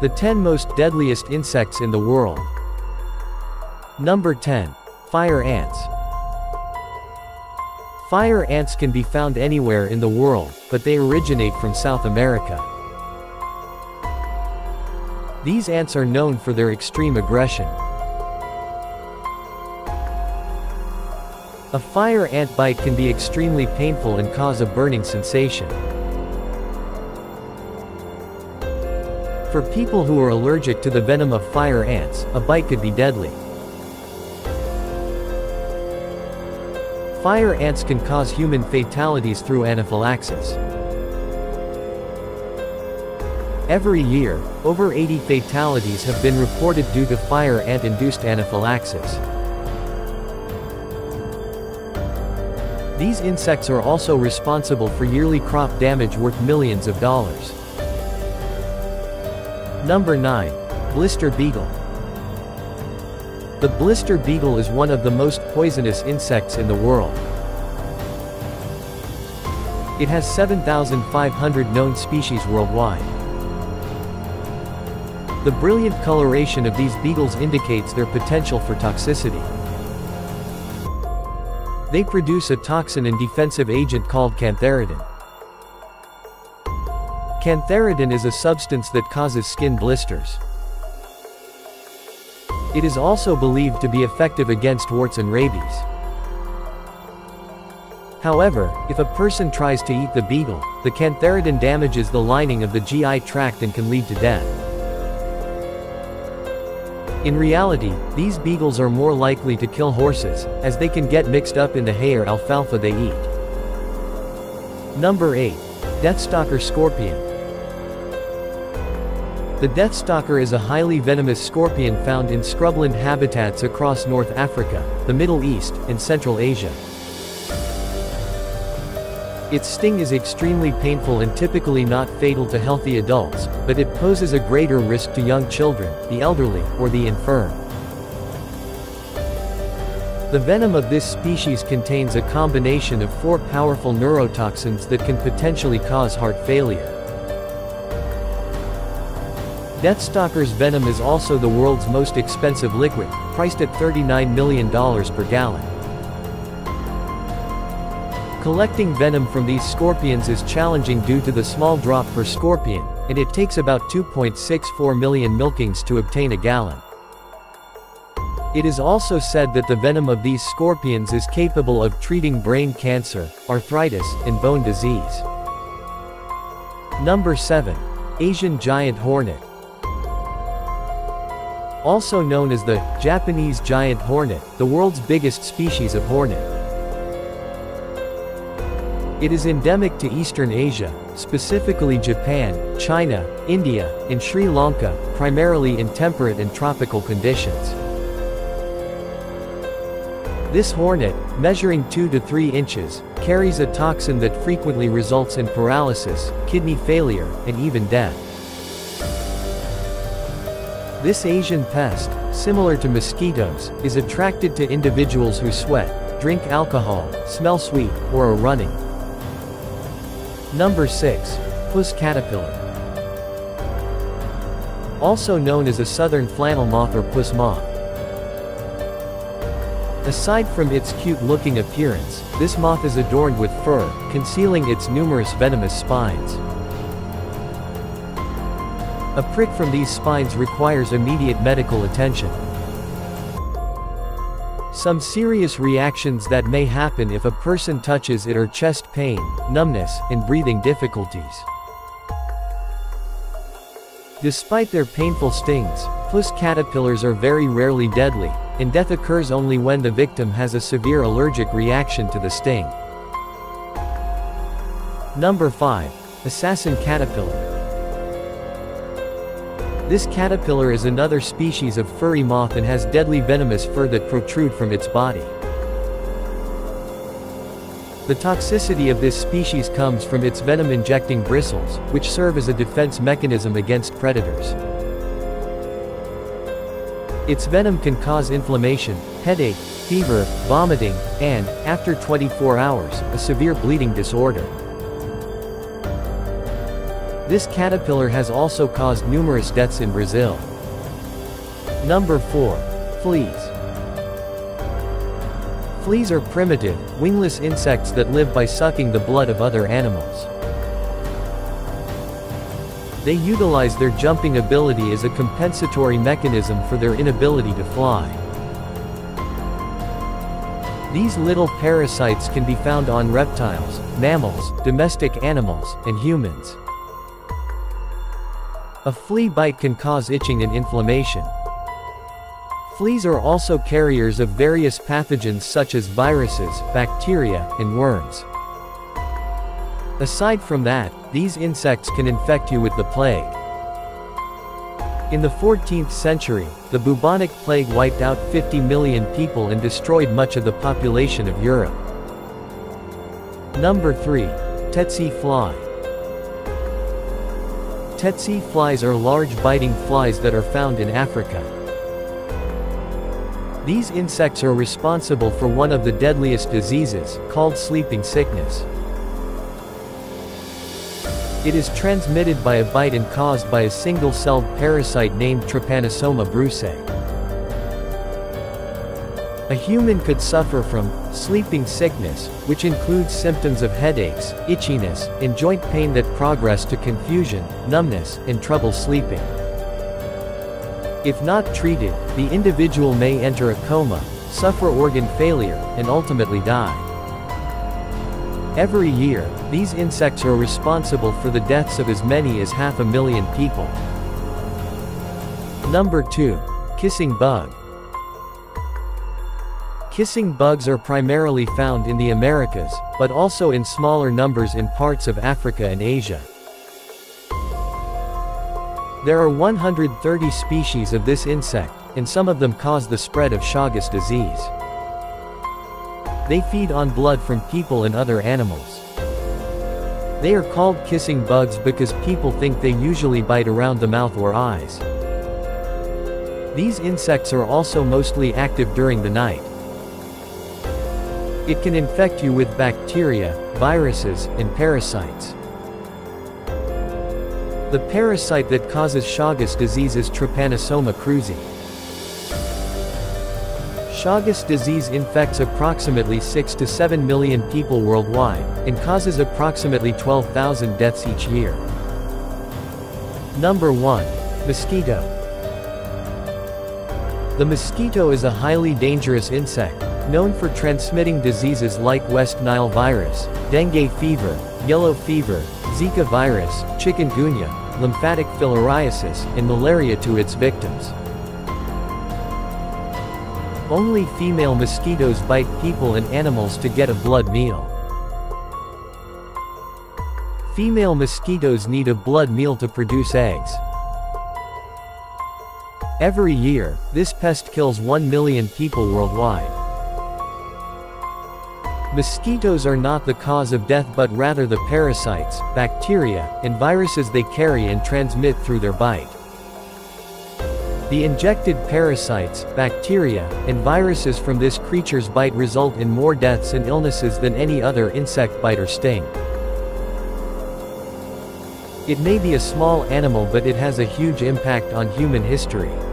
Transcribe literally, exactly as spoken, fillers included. The ten most deadliest insects in the world. Number ten. Fire ants. Fire ants can be found anywhere in the world, but they originate from South America. These ants are known for their extreme aggression. A fire ant bite can be extremely painful and cause a burning sensation. For people who are allergic to the venom of fire ants, a bite could be deadly. Fire ants can cause human fatalities through anaphylaxis. Every year, over eighty fatalities have been reported due to fire ant-induced anaphylaxis. These insects are also responsible for yearly crop damage worth millions of dollars. Number nine. Blister beetle. The blister beetle is one of the most poisonous insects in the world. It has seven thousand five hundred known species worldwide. The brilliant coloration of these beetles indicates their potential for toxicity. They produce a toxin and defensive agent called cantharidin. Cantharidin is a substance that causes skin blisters. It is also believed to be effective against warts and rabies. However, if a person tries to eat the beetle, the cantharidin damages the lining of the G I tract and can lead to death. In reality, these beetles are more likely to kill horses, as they can get mixed up in the hay or alfalfa they eat. Number eight. Deathstalker scorpion. The Deathstalker is a highly venomous scorpion found in scrubland habitats across North Africa, the Middle East, and Central Asia. Its sting is extremely painful and typically not fatal to healthy adults, but it poses a greater risk to young children, the elderly, or the infirm. The venom of this species contains a combination of four powerful neurotoxins that can potentially cause heart failure. Deathstalker's venom is also the world's most expensive liquid, priced at thirty-nine million dollars per gallon. Collecting venom from these scorpions is challenging due to the small drop per scorpion, and it takes about two point six four million milkings to obtain a gallon. It is also said that the venom of these scorpions is capable of treating brain cancer, arthritis, and bone disease. Number seven. Asian Giant Hornet. Also known as the Japanese giant hornet, the world's biggest species of hornet. It is endemic to Eastern Asia, specifically Japan, China, India, and Sri Lanka, primarily in temperate and tropical conditions. This hornet, measuring two to three inches, carries a toxin that frequently results in paralysis, kidney failure, and even death. This Asian pest, similar to mosquitoes, is attracted to individuals who sweat, drink alcohol, smell sweet, or are running. Number six. Puss caterpillar. Also known as a southern flannel moth or puss moth. Aside from its cute-looking appearance, this moth is adorned with fur, concealing its numerous venomous spines. A prick from these spines requires immediate medical attention. Some serious reactions that may happen if a person touches it are chest pain, numbness, and breathing difficulties. Despite their painful stings, puss caterpillars are very rarely deadly, and death occurs only when the victim has a severe allergic reaction to the sting. Number five. Assassin caterpillar. This caterpillar is another species of furry moth and has deadly venomous fur that protrude from its body. The toxicity of this species comes from its venom-injecting bristles, which serve as a defense mechanism against predators. Its venom can cause inflammation, headache, fever, vomiting, and, after twenty-four hours, a severe bleeding disorder. This caterpillar has also caused numerous deaths in Brazil. Number four. Fleas. Fleas are primitive, wingless insects that live by sucking the blood of other animals. They utilize their jumping ability as a compensatory mechanism for their inability to fly. These little parasites can be found on reptiles, mammals, domestic animals, and humans. A flea bite can cause itching and inflammation. Fleas are also carriers of various pathogens such as viruses, bacteria, and worms. Aside from that, these insects can infect you with the plague. In the fourteenth century, the bubonic plague wiped out fifty million people and destroyed much of the population of Europe. Number three. Tsetse fly. Tsetse flies are large biting flies that are found in Africa. These insects are responsible for one of the deadliest diseases, called sleeping sickness. It is transmitted by a bite and caused by a single-celled parasite named Trypanosoma brucei. A human could suffer from sleeping sickness, which includes symptoms of headaches, itchiness, and joint pain that progress to confusion, numbness, and trouble sleeping. If not treated, the individual may enter a coma, suffer organ failure, and ultimately die. Every year, these insects are responsible for the deaths of as many as half a million people. Number two. Kissing bug. Kissing bugs are primarily found in the Americas, but also in smaller numbers in parts of Africa and Asia. There are one hundred thirty species of this insect, and some of them cause the spread of Chagas disease. They feed on blood from people and other animals. They are called kissing bugs because people think they usually bite around the mouth or eyes. These insects are also mostly active during the night. It can infect you with bacteria, viruses, and parasites. The parasite that causes Chagas disease is Trypanosoma cruzi. Chagas disease infects approximately six to seven million people worldwide, and causes approximately twelve thousand deaths each year. Number one. Mosquito. The mosquito is a highly dangerous insect, known for transmitting diseases like West Nile virus, dengue fever, yellow fever, Zika virus, chikungunya, lymphatic filariasis, and malaria to its victims. Only female mosquitoes bite people and animals to get a blood meal. Female mosquitoes need a blood meal to produce eggs. Every year, this pest kills one million people worldwide. Mosquitoes are not the cause of death but rather the parasites, bacteria, and viruses they carry and transmit through their bite. The injected parasites, bacteria, and viruses from this creature's bite result in more deaths and illnesses than any other insect bite or sting. It may be a small animal but it has a huge impact on human history.